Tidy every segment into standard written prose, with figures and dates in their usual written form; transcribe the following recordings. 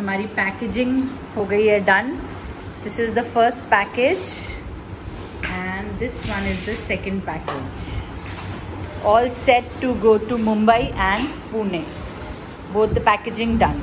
हमारी पैकेजिंग हो गई है done. This is the first package and this one is the second package. All set to go to Mumbai and Pune. Both the packaging done.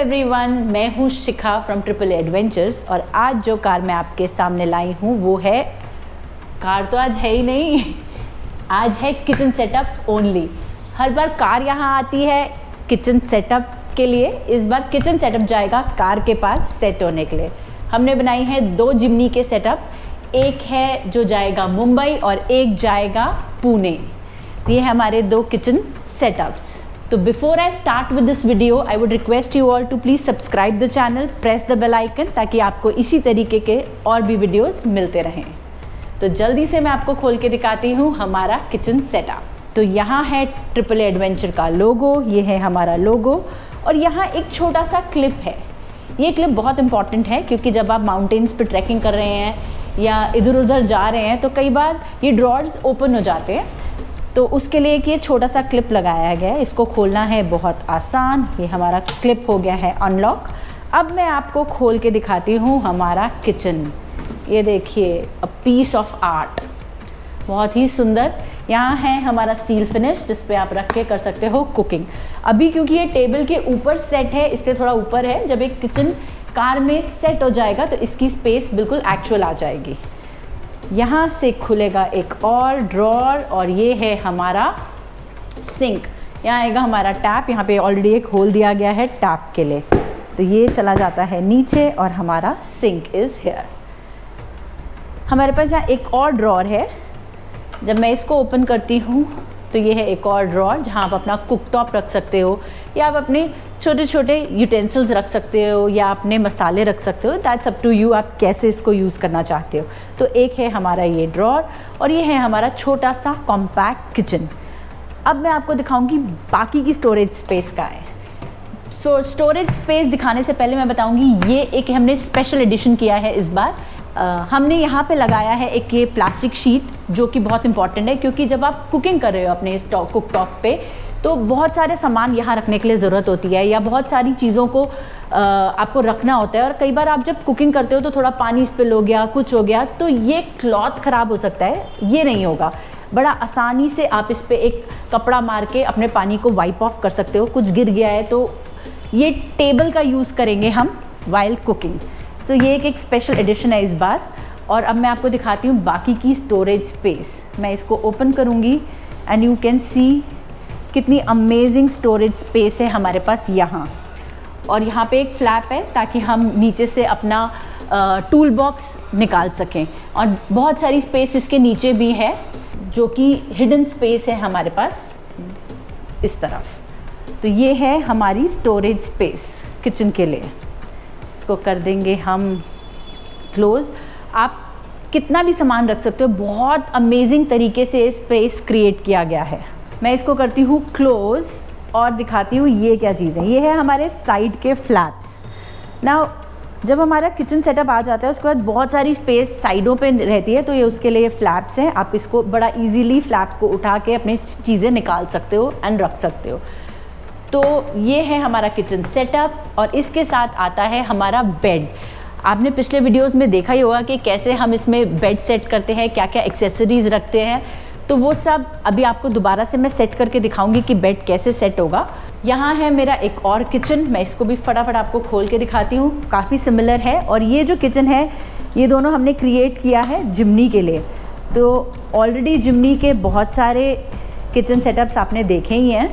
Everyone, मैं हूँ Shikha from AAA adventures और आज जो car मैं आपके सामने लाई हूँ वो है कार तो आज है ही नहीं, आज है किचन सेटअप ओनली. हर बार कार यहाँ आती है किचन सेटअप के लिए, इस बार किचन सेटअप जाएगा कार के पास सेट होने के लिए. हमने बनाई है दो जिम्नी के सेटअप, एक है जो जाएगा मुंबई और एक जाएगा पुणे. ये है हमारे दो किचन सेटअप्स. तो before I start with this video I would request you all to please subscribe the channel, press the bell icon ताकि आपको इसी तरीके के और भी वीडियोस मिलते रहें. तो जल्दी से मैं आपको खोल के दिखाती हूँ हमारा किचन सेटअप. तो यहाँ है AAA एडवेंचर का लोगो, ये है हमारा लोगो और यहाँ एक छोटा सा क्लिप है. ये क्लिप बहुत इंपॉर्टेंट है क्योंकि जब आप माउंटेन्स पर ट्रैकिंग कर रहे हैं या इधर उधर जा रहे हैं तो कई बार ये ड्रॉर्स ओपन हो जाते हैं, तो उसके लिए एक ये छोटा सा क्लिप लगाया गया है. इसको खोलना है बहुत आसान. ये हमारा क्लिप हो गया है अनलॉक. अब मैं आपको खोल के दिखाती हूँ हमारा किचन. ये देखिए, अ पीस ऑफ आर्ट, बहुत ही सुंदर. यहाँ है हमारा स्टील फिनिश जिस पे आप रख के कर सकते हो कुकिंग. अभी क्योंकि ये टेबल के ऊपर सेट है इससे थोड़ा ऊपर है, जब एक किचन कार में सेट हो जाएगा तो इसकी स्पेस बिल्कुल एक्चुअल आ जाएगी. यहाँ से खुलेगा एक और ड्रॉर और ये है हमारा सिंक. यहाँ आएगा हमारा टैप, यहाँ पे ऑलरेडी एक होल दिया गया है टैप के लिए, तो ये चला जाता है नीचे और हमारा सिंक इज़ हेयर. हमारे पास यहाँ एक और ड्रॉर है, जब मैं इसको ओपन करती हूँ तो ये है एक और ड्रॉर जहाँ आप अपना कुकटॉप रख सकते हो या आप अपने छोटे छोटे यूटेंसिल्स रख सकते हो या अपने मसाले रख सकते हो. दैट्स अप टू यू, आप कैसे इसको यूज़ करना चाहते हो. तो एक है हमारा ये ड्रॉर और ये है हमारा छोटा सा कॉम्पैक्ट किचन. अब मैं आपको दिखाऊंगी बाकी की स्टोरेज स्पेस का है. स्टोरेज स्पेस दिखाने से पहले मैं बताऊंगी ये एक हमने स्पेशल एडिशन किया है इस बार. हमने यहाँ पे लगाया है एक ये प्लास्टिक शीट जो कि बहुत इंपॉर्टेंट है क्योंकि जब आप कुकिंग कर रहे हो अपने कुकटॉप पे तो बहुत सारे सामान यहाँ रखने के लिए ज़रूरत होती है या बहुत सारी चीज़ों को आपको रखना होता है और कई बार आप जब कुकिंग करते हो तो थोड़ा पानी स्पिल हो गया, कुछ हो गया, तो ये क्लॉथ ख़राब हो सकता है. ये नहीं होगा, बड़ा आसानी से आप इस पर एक कपड़ा मार के अपने पानी को वाइप ऑफ कर सकते हो. कुछ गिर गया है तो ये टेबल का यूज़ करेंगे हम वाइल कुकिंग. तो ये एक स्पेशल एडिशन है इस बार. और अब मैं आपको दिखाती हूँ बाकी की स्टोरेज स्पेस. मैं इसको ओपन करूँगी एंड यू कैन सी कितनी अमेजिंग स्टोरेज स्पेस है हमारे पास यहाँ. और यहाँ पे एक फ्लैप है ताकि हम नीचे से अपना टूल बॉक्स निकाल सकें और बहुत सारी स्पेस इसके नीचे भी है जो कि हिडन स्पेस है हमारे पास इस तरफ. तो ये है हमारी स्टोरेज स्पेस किचन के लिए. इसको कर देंगे हम क्लोज़. आप कितना भी सामान रख सकते हो, बहुत अमेजिंग तरीके से स्पेस क्रिएट किया गया है. मैं इसको करती हूँ क्लोज़ और दिखाती हूँ ये क्या चीज़ है. ये है हमारे साइड के फ्लैप्स. नाउ जब हमारा किचन सेटअप आ जाता है उसके बाद बहुत सारी स्पेस साइडों पे रहती है, तो ये उसके लिए फ्लैप्स हैं। आप इसको बड़ा इजीली फ्लैप को उठा के अपनी चीज़ें निकाल सकते हो एंड रख सकते हो। तो ये है हमारा किचन सेटअप और इसके साथ आता है हमारा बेड। आपने पिछले वीडियोस में देखा ही होगा कि कैसे हम इसमें बेड सेट करते हैं, क्या क्या एक्सेसरीज़ रखते हैं, तो वो सब अभी आपको दोबारा से मैं सेट करके दिखाऊंगी कि बेड कैसे सेट होगा। यहाँ है मेरा एक और किचन, मैं इसको भी फटाफट आपको खोल के दिखाती हूँ। काफ़ी सिमिलर है और ये जो किचन है ये दोनों हमने क्रिएट किया है जिम्नी के लिए। तो ऑलरेडी जिम्नी के बहुत सारे किचन सेटअप्स आपने देखे ही हैं,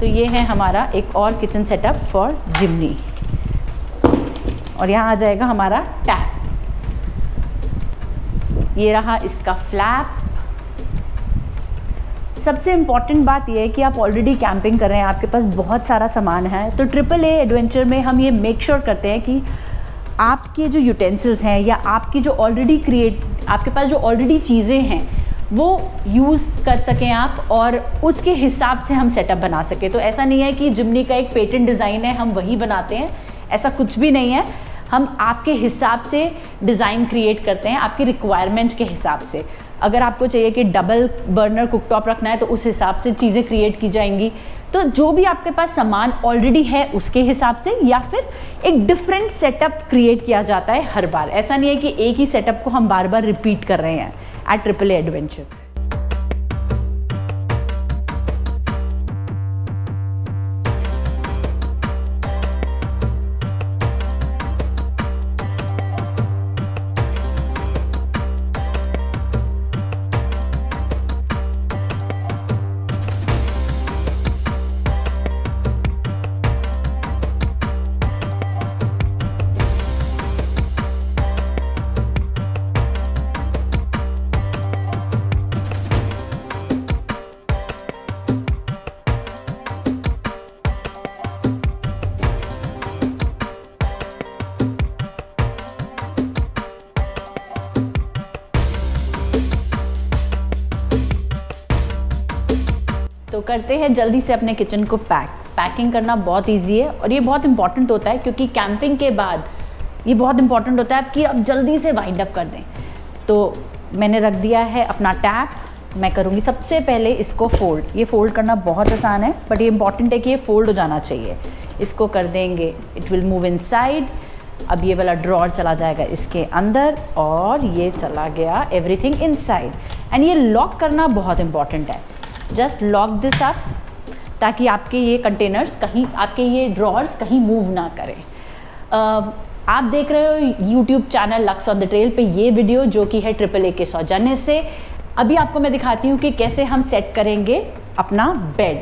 तो ये है हमारा एक और किचन सेटअप फॉर जिम्नी। और यहाँ आ जाएगा हमारा टैप, ये रहा इसका फ्लैप। सबसे इम्पॉर्टेंट बात यह है कि आप ऑलरेडी कैंपिंग कर रहे हैं, आपके पास बहुत सारा सामान है, तो AAA एडवेंचर में हम ये मेक श्योर करते हैं कि आपके जो यूटेंसिल्स हैं या आपकी जो ऑलरेडी आपके पास जो ऑलरेडी चीज़ें हैं वो यूज़ कर सकें आप, और उसके हिसाब से हम सेटअप बना सकें। तो ऐसा नहीं है कि जिम्नी का एक पेटेंट डिज़ाइन है हम वही बनाते हैं, ऐसा कुछ भी नहीं है। हम आपके हिसाब से डिज़ाइन क्रिएट करते हैं, आपकी रिक्वायरमेंट के हिसाब से। अगर आपको चाहिए कि डबल बर्नर कुकटॉप रखना है तो उस हिसाब से चीज़ें क्रिएट की जाएंगी। तो जो भी आपके पास सामान ऑलरेडी है उसके हिसाब से, या फिर एक डिफरेंट सेटअप क्रिएट किया जाता है हर बार। ऐसा नहीं है कि एक ही सेटअप को हम बार बार रिपीट कर रहे हैं एट AAA एडवेंचर। तो करते हैं जल्दी से अपने किचन को पैक। पैकिंग करना बहुत इजी है और ये बहुत इंपॉर्टेंट होता है, क्योंकि कैंपिंग के बाद ये बहुत इंपॉर्टेंट होता है कि आप जल्दी से वाइंड अप कर दें। तो मैंने रख दिया है अपना टैप। मैं करूँगी सबसे पहले इसको फोल्ड। ये फोल्ड करना बहुत आसान है, बट ये इंपॉर्टेंट है कि ये फोल्ड हो जाना चाहिए। इसको कर देंगे, it will move inside. अब ये वाला ड्रॉअर चला जाएगा इसके अंदर और ये चला गया एवरीथिंग इन साइड। एंड ये लॉक करना बहुत इंपॉर्टेंट है। जस्ट लॉक दिस अप ताकि आपके ये कंटेनर्स कहीं, आपके ये ड्रॉर्स कहीं मूव ना करें। आप देख रहे हो YouTube channel Lux on the trail पे ये वीडियो, जो कि है AAA के सौजन्य से। अभी आपको मैं दिखाती हूँ कि कैसे हम सेट करेंगे अपना बेड।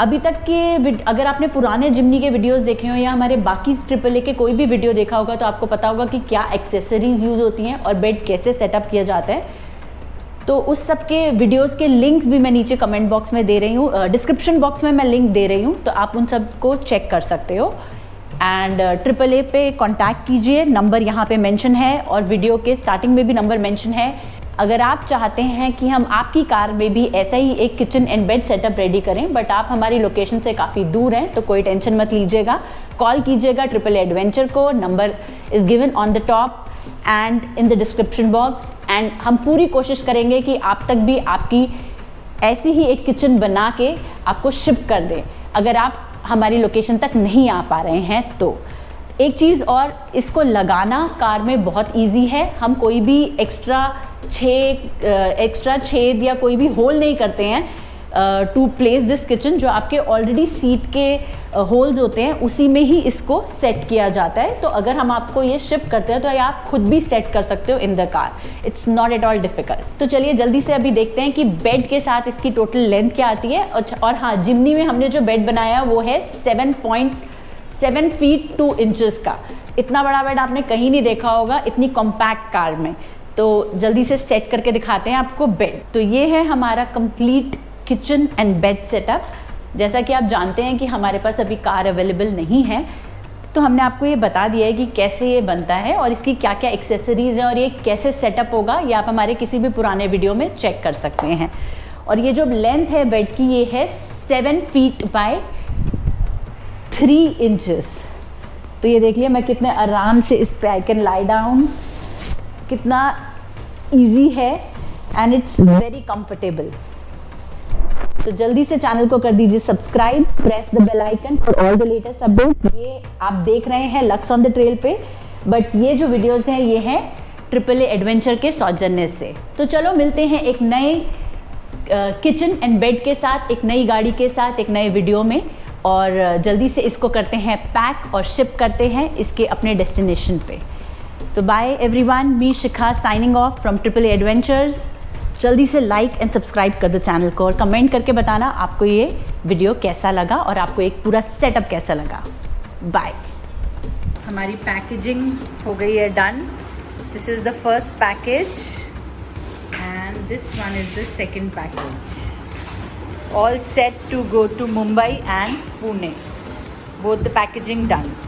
अभी तक के अगर आपने पुराने जिम्नी के वीडियोस देखे हो या हमारे बाकी AAA के कोई भी वीडियो देखा होगा तो आपको पता होगा कि क्या एक्सेसरीज़ यूज़ होती हैं और बेड कैसे सेटअप किया जाता है। तो उस सब के वीडियोस के लिंक्स भी मैं नीचे कमेंट बॉक्स में दे रही हूँ, डिस्क्रिप्शन बॉक्स में मैं लिंक दे रही हूँ, तो आप उन सब को चेक कर सकते हो। एंड AAA पे कांटेक्ट कीजिए, नंबर यहाँ पे मेंशन है और वीडियो के स्टार्टिंग में भी नंबर मेंशन है। अगर आप चाहते हैं कि हम आपकी कार में भी ऐसा ही एक kitchen and bed setup ready करें, बट आप हमारी लोकेशन से काफ़ी दूर हैं, तो कोई टेंशन मत लीजिएगा। कॉल कीजिएगा AAA एडवेंचर को, number is given on the top and in the description box. And हम पूरी कोशिश करेंगे कि आप तक भी आपकी ऐसी ही एक किचन बना के आपको शिप कर दें, अगर आप हमारी लोकेशन तक नहीं आ पा रहे हैं तो। एक चीज़ और, इसको लगाना कार में बहुत इजी है। हम कोई भी एक्स्ट्रा छेद या कोई भी होल नहीं करते हैं टू प्लेस दिस किचन। जो आपके ऑलरेडी सीट के होल्स होते हैं उसी में ही इसको सेट किया जाता है। तो अगर हम आपको ये शिप करते हैं तो ये आप खुद भी सेट कर सकते हो in the car, it's not at all difficult. तो चलिए जल्दी से अभी देखते हैं कि बेड के साथ इसकी टोटल लेंथ क्या आती है। और हाँ, जिम्नी में हमने जो बेड बनाया वो है 7.7 फीट 2 इंचज़ का। इतना बड़ा बेड आपने कहीं नहीं देखा होगा इतनी कॉम्पैक्ट कार में। तो जल्दी से सेट करके दिखाते हैं आपको बेड। तो ये है हमारा complete kitchen and bed setup. जैसा कि आप जानते हैं कि हमारे पास अभी कार अवेलेबल नहीं है, तो हमने आपको ये बता दिया है कि कैसे ये बनता है और इसकी क्या क्या एक्सेसरीज़ हैं और ये कैसे सेटअप होगा। ये आप हमारे किसी भी पुराने वीडियो में चेक कर सकते हैं। और ये जो लेंथ है बेड की ये है 7 फीट बाय 3 इंचज़। तो ये देख लिया मैं कितने आराम से इस पे आई कैन लाई डाउन, कितना इजी है एंड इट्स वेरी कंफर्टेबल। तो जल्दी से चैनल को कर दीजिए subscribe, press the bell icon for all the latest update. ये आप देख रहे हैं लक्स ऑन द ट्रेल पे, बट ये जो वीडियोस हैं ये हैं AAA एडवेंचर के सौजन्य से। तो चलो मिलते हैं एक नए किचन एंड बेड के साथ, एक नई गाड़ी के साथ, एक नए वीडियो में, और जल्दी से इसको करते हैं पैक और शिप करते हैं इसके अपने डेस्टिनेशन पे। तो bye everyone, me Shikha signing off from AAA adventures. जल्दी से लाइक एंड सब्सक्राइब कर दो चैनल को और कमेंट करके बताना आपको ये वीडियो कैसा लगा और आपको एक पूरा सेटअप कैसा लगा। बाय। हमारी पैकेजिंग हो गई है done. This is the first package and this one is the second package. All set to go to Mumbai and Pune. Both the packaging done.